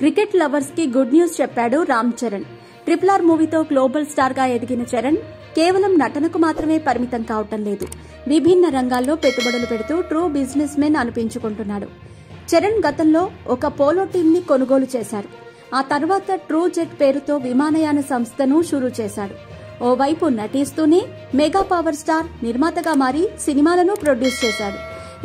Cricket lovers కి good news చెప్పాడు Ram Charan. Triple R మూవీతో గ్లోబల్ స్టార్ గా ఎదిగిన చరణ్ కేవలం నటనకు మాత్రమే పరిమితం కావటం లేదు, విభిన్న రంగాల్లో పెట్టుబడులు పెడుతూ ట్రూ బిజినెస్ మెన్ అనిపించుకుంటున్నాడు. చరణ్ గతంలో ఒక పోలో టీంని కొనుగోలు చేశారు. ఆ తర్వాత ట్రూ జెట్ పేరుతో విమానయాన సంస్థను షురూ చేశాడు. ఓవైపు నటిస్తూనే మెగా పవర్ స్టార్ నిర్మాతగా మారి సినిమాలను ప్రొడ్యూస్ చేశాడు.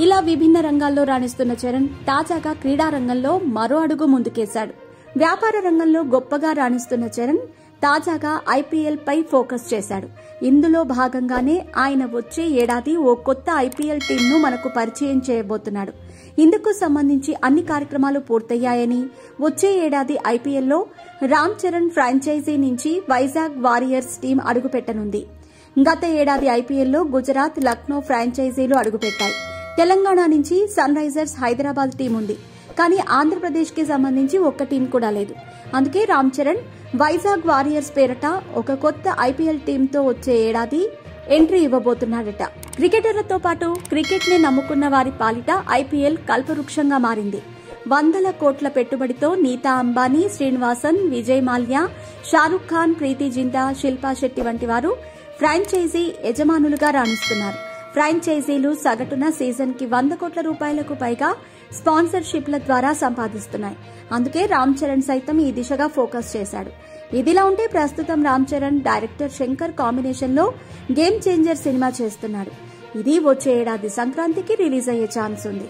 ఇలా విభిన్న రంగాల్లో రాణిస్తున్న చరణ్ తాజాగా క్రీడా రంగంలో మరో అడుగు ముందుకేశాడు. వ్యాపార రంగంలో గొప్పగా రాణిస్తున్న చరణ్ తాజాగా ఐపీఎల్ పై ఫోకస్ చేశాడు. ఇందులో భాగంగానే ఆయన వచ్చే ఏడాది ఓ కొత్త ఐపీఎల్ టీంను మనకు పరిచయం చేయబోతున్నాడు. ఇందుకు సంబంధించి అన్ని కార్యక్రమాలు పూర్తయ్యాయని, వచ్చే ఏడాది ఐపీఎల్లో రామ్ చరణ్ ఫ్రాంచైజీ నుంచి వైజాగ్ వారియర్స్ టీం అడుగుపెట్టనుంది. గత ఏడాది ఐపీఎల్లో గుజరాత్, లక్నో ఫ్రాంచైజీలు అడుగుపెట్టాయి. తెలంగాణ నుంచి సన్ రైజర్స్ హైదరాబాద్ టీం ఉంది. కానీ ఆంధ్రప్రదేశ్ కి సంబంధించి ఒక్క టీం కూడా లేదు. అందుకే రామ్ చరణ్ వైజాగ్ వారియర్స్ పేరట ఒక కొత్త ఐపీఎల్ టీంతో వచ్చే ఏడాది ఎంట్రీ ఇవ్వబోతున్నాడట. క్రికెటర్లతో పాటు క్రికెట్ ని నమ్ముకున్న వారి పాలిట ఐపీఎల్ కల్పవృక్షంగా మారింది. వందల కోట్ల పెట్టుబడితో నీతా అంబానీ, శ్రీనివాసన్, విజయ్ మాల్యా, షారుఖ్ ఖాన్, ప్రీతి జింతా, శిల్పా శెట్టి వంటి వారు ఫ్రాంచైజీ యజమానులుగా రాణిస్తున్నారు. ఫ్రాంచైజీలు సగటున సీజన్ కి 100 కోట్ల రూపాయలకు పైగా స్పాన్సర్షిప్ల ద్వారా సంపాదిస్తున్నాయి. అందుకే రామ్ చరణ్ సైతం ఈ దిశగా ఫోకస్ చేశాడు. ఇదిలా ఉంటే ప్రస్తుతం రామ్ చరణ్ డైరెక్టర్ శంకర్ కాంబినేషన్ లో గేమ్ చేంజర్ సినిమా చేస్తున్నాడు. ఇది వచ్చే ఏడాది సంక్రాంతికి రిలీజ్ అయ్యే ఛాన్స్ ఉంది.